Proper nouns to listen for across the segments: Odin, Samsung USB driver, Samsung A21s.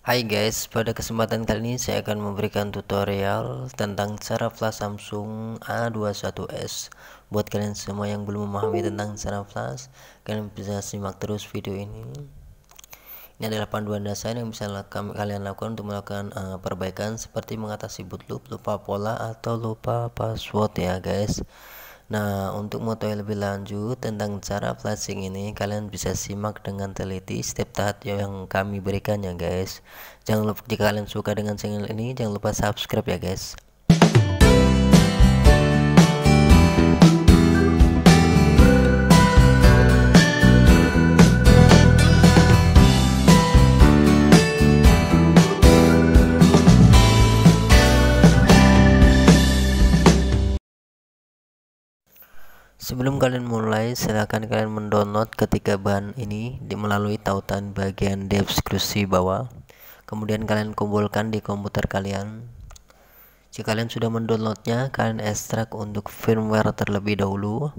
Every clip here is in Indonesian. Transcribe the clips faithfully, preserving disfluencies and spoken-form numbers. Hai guys, pada kesempatan kali ini saya akan memberikan tutorial tentang cara flash Samsung A dua puluh satu S. Buat kalian semua yang belum memahami tentang cara flash, kalian bisa simak terus video ini. Ini adalah panduan dasar yang bisa kalian lakukan untuk melakukan uh, perbaikan seperti mengatasi bootloop, lupa pola, atau lupa password ya guys. Nah, untuk mengetahui lebih lanjut tentang cara flashing ini, kalian bisa simak dengan teliti setiap tahap yang kami berikan ya guys. Jangan lupa, jika kalian suka dengan channel ini, jangan lupa subscribe ya guys. Sebelum kalian mulai, silahkan kalian mendownload ketiga bahan ini melalui tautan bagian deskripsi bawah. Kemudian kalian kumpulkan di komputer kalian. Jika kalian sudah mendownloadnya, kalian ekstrak untuk firmware terlebih dahulu.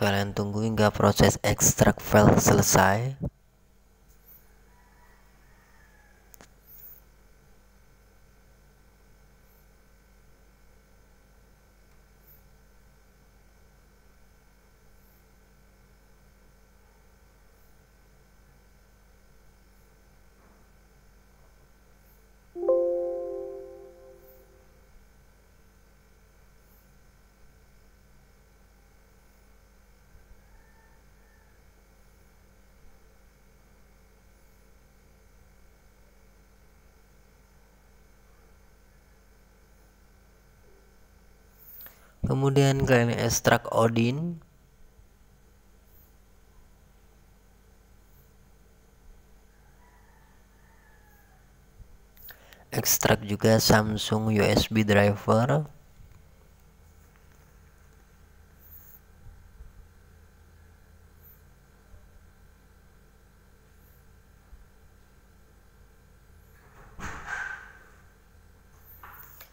Kalian tunggu hingga proses ekstrak file selesai. Kemudian kalian ekstrak Odin. Ekstrak juga Samsung U S B driver.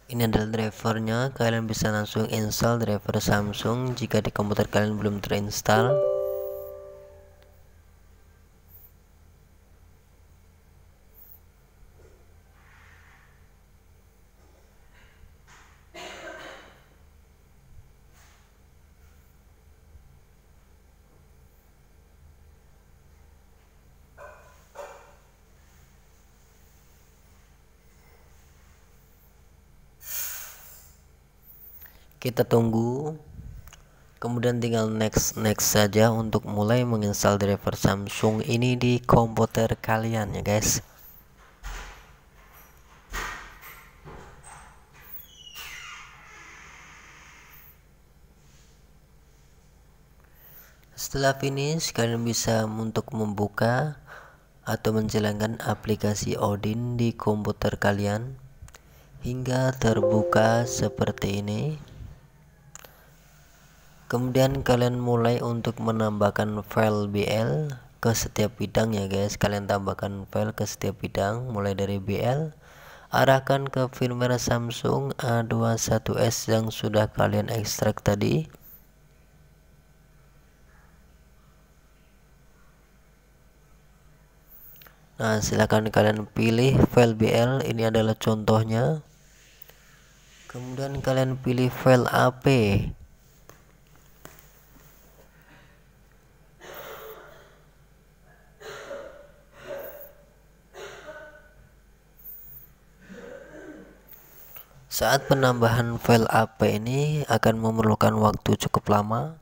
Ini adalah drivernya. Kalian bisa langsung install driver Samsung jika di komputer kalian belum terinstall. Kita tunggu, kemudian tinggal next next saja untuk mulai menginstal driver Samsung ini di komputer kalian ya guys. Setelah finish, kalian bisa untuk membuka atau menjalankan aplikasi Odin di komputer kalian hingga terbuka seperti ini. Kemudian kalian mulai untuk menambahkan file B L ke setiap bidang ya guys. Kalian tambahkan file ke setiap bidang, mulai dari B L, arahkan ke firmware Samsung A dua puluh satu S yang sudah kalian ekstrak tadi. Nah, silakan kalian pilih file B L, ini adalah contohnya. Kemudian kalian pilih file A P. Saat penambahan file A P ini akan memerlukan waktu cukup lama,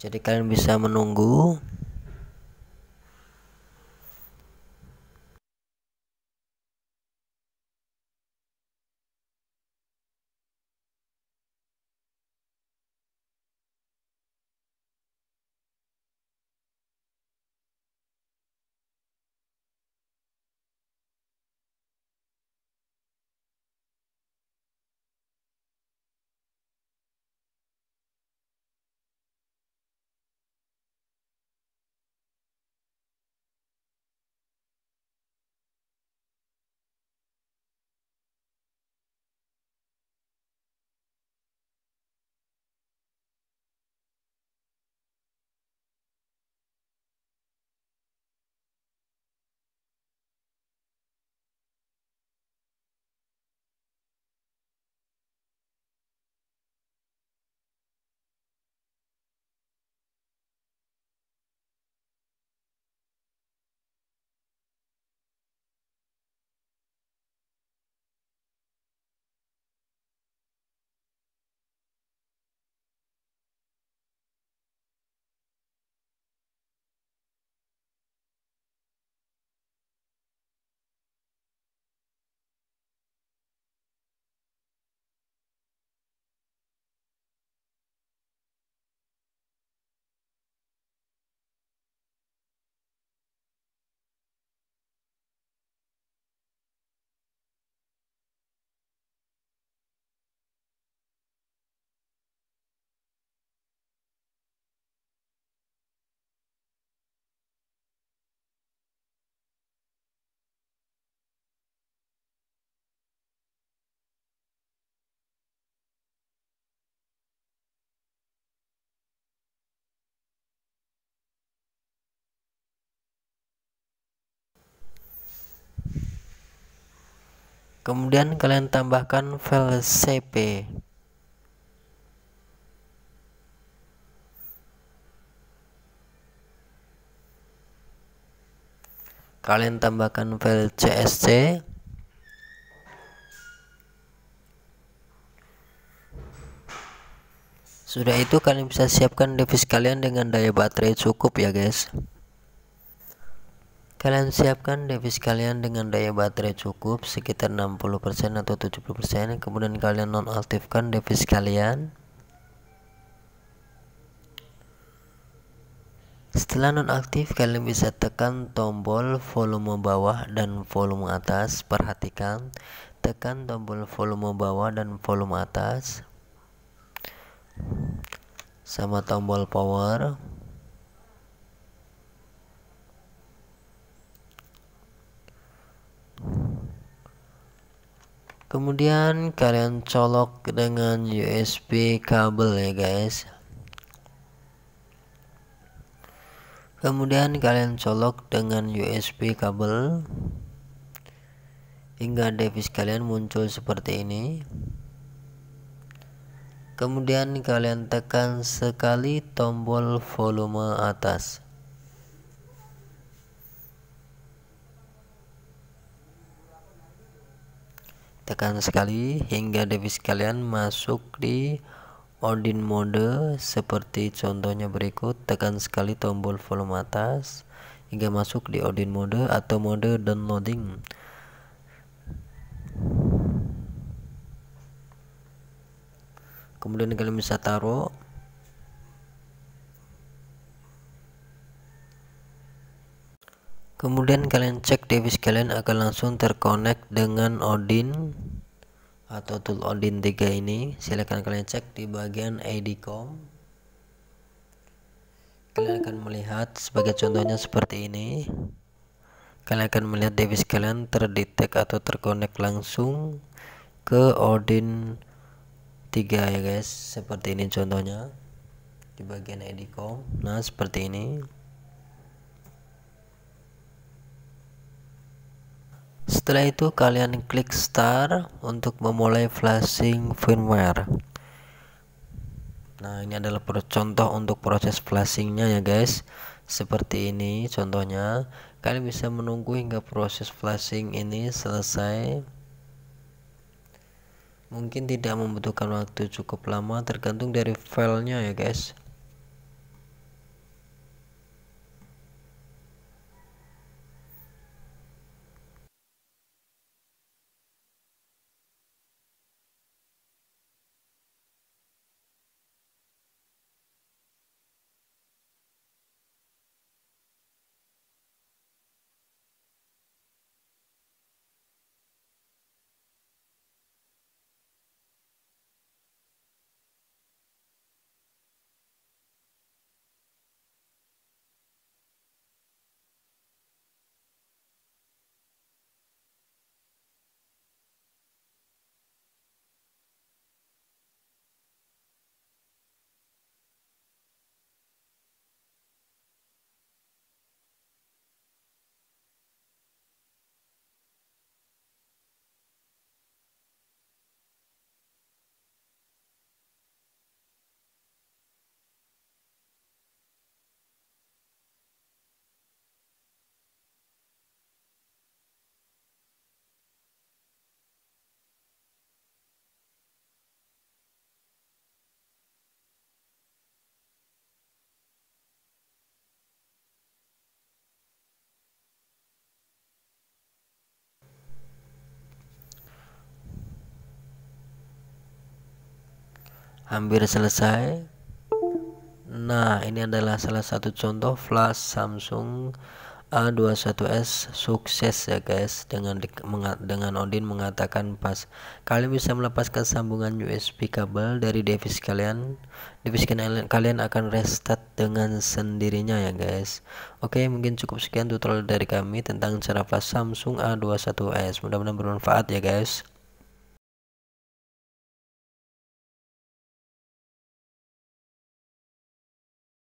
jadi kalian bisa menunggu. Kemudian kalian tambahkan file cp. Kalian tambahkan file csc. Sudah itu, kalian bisa siapkan device kalian dengan daya baterai cukup ya guys. Kalian siapkan device kalian dengan daya baterai cukup sekitar enam puluh persen atau tujuh puluh persen. Kemudian kalian nonaktifkan device kalian. Setelah nonaktif, kalian bisa tekan tombol volume bawah dan volume atas. Perhatikan, tekan tombol volume bawah dan volume atas sama tombol power. Kemudian kalian colok dengan U S B kabel ya guys. Kemudian kalian colok dengan U S B kabel hingga device kalian muncul seperti ini. Kemudian kalian tekan sekali tombol volume atas. Tekan sekali hingga device kalian masuk di Odin mode seperti contohnya berikut. Tekan sekali tombol volume atas hingga masuk di Odin mode atau mode downloading. Kemudian kalian bisa taruh. Kemudian kalian cek device kalian akan langsung terkonek dengan Odin atau tool Odin tiga ini. Silahkan kalian cek di bagian I D COM. Kalian akan melihat sebagai contohnya seperti ini. Kalian akan melihat device kalian terdetek atau terkonek langsung ke Odin tiga ya guys. Seperti ini contohnya di bagian I D COM. Nah seperti ini. Setelah itu kalian klik start untuk memulai flashing firmware. Nah ini adalah contoh untuk proses flashingnya ya guys. Seperti ini contohnya. Kalian bisa menunggu hingga proses flashing ini selesai. Mungkin tidak membutuhkan waktu cukup lama tergantung dari filenya ya guys. Hampir selesai. Nah ini adalah salah satu contoh flash Samsung A dua puluh satu S sukses ya guys. Dengan dengan Odin mengatakan pas. Kalian bisa melepaskan sambungan U S B kabel dari device kalian. Device kalian akan restart dengan sendirinya ya guys. Oke, mungkin cukup sekian tutorial dari kami tentang cara flash Samsung A dua puluh satu S. Mudah-mudahan bermanfaat ya guys.